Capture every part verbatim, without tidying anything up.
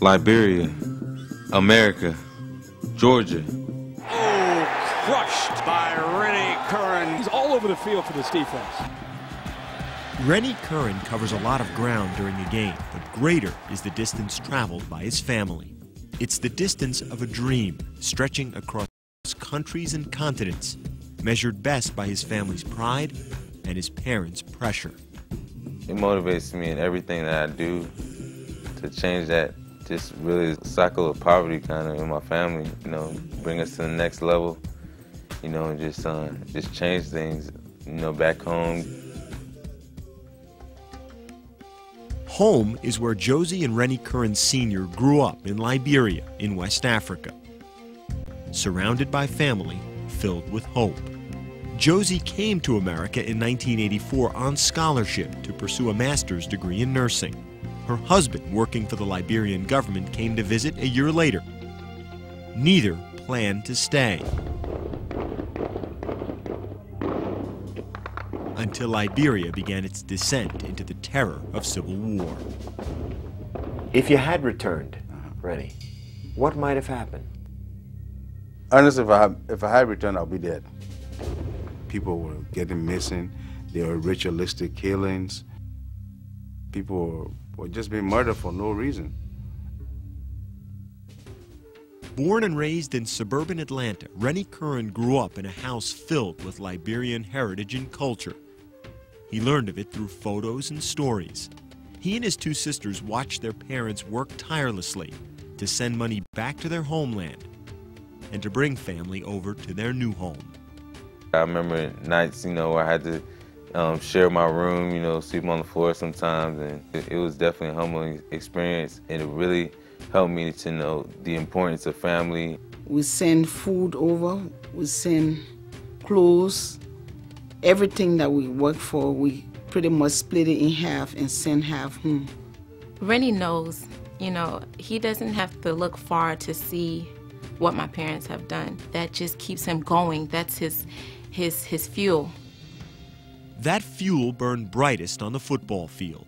Liberia, America, Georgia. Oh, crushed by Rennie Curran. He's all over the field for this defense. Rennie Curran covers a lot of ground during a game, but greater is the distance traveled by his family. It's the distance of a dream, stretching across countries and continents, measured best by his family's pride and his parents' pressure. It motivates me in everything that I do to change that just really cycle of poverty kind of in my family, you know, bring us to the next level, you know, and just, uh, just change things, you know, back home. Home is where Josie and Rennie Curran Senior grew up in Liberia in West Africa. Surrounded by family, filled with hope. Josie came to America in nineteen eighty-four on scholarship to pursue a master's degree in nursing. Her husband, working for the Liberian government, came to visit a year later. Neither planned to stay. Until Liberia began its descent into the terror of civil war. If you had returned, Rennie, what might have happened? Honestly, if I, if I had returned, I'd be dead. People were getting missing. There were ritualistic killings. People were just being murdered for no reason. Born and raised in suburban Atlanta, Rennie Curran grew up in a house filled with Liberian heritage and culture. He learned of it through photos and stories. He and his two sisters watched their parents work tirelessly to send money back to their homeland and to bring family over to their new home. I remember nights, you know, where I had to um, share my room, you know, sleep on the floor sometimes, and it, it was definitely a humbling experience, and it really helped me to know the importance of family. We send food over, we send clothes, everything that we work for, we pretty much split it in half and send half home. Rennie knows, you know, he doesn't have to look far to see what my parents have done. That just keeps him going. That's his, his, his fuel. That fuel burned brightest on the football field.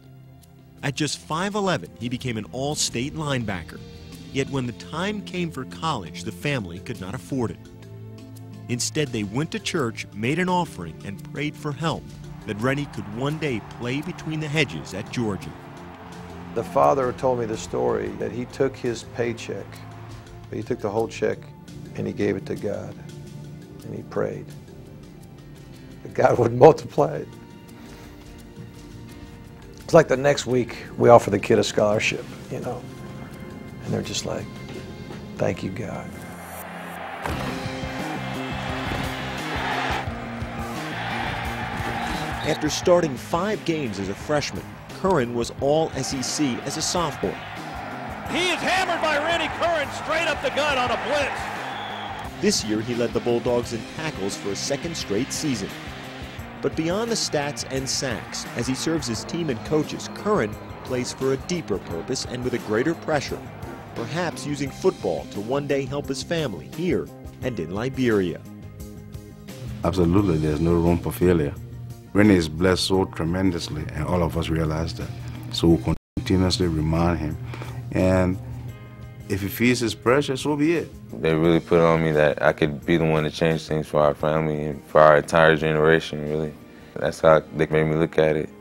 At just five eleven, he became an all-state linebacker. Yet when the time came for college, the family could not afford it. Instead, they went to church, made an offering, and prayed for help that Rennie could one day play between the hedges at Georgia. The father told me the story that he took his paycheck. He took the whole check and he gave it to God, and he prayed that God would multiply it. It's like the next week we offer the kid a scholarship, you know, and they're just like, thank you, God. After starting five games as a freshman, Curran was all S E C as a sophomore. He is hammered by Rennie Curran straight up the gut on a blitz. This year, he led the Bulldogs in tackles for a second straight season. But beyond the stats and sacks, as he serves his team and coaches, Curran plays for a deeper purpose and with a greater pressure, perhaps using football to one day help his family here and in Liberia. Absolutely, there's no room for failure. Rennie is blessed so tremendously, and all of us realize that. So we continuously remind him. And if he feels his pressure, so be it. They really put on me that I could be the one to change things for our family and for our entire generation, really. That's how they made me look at it.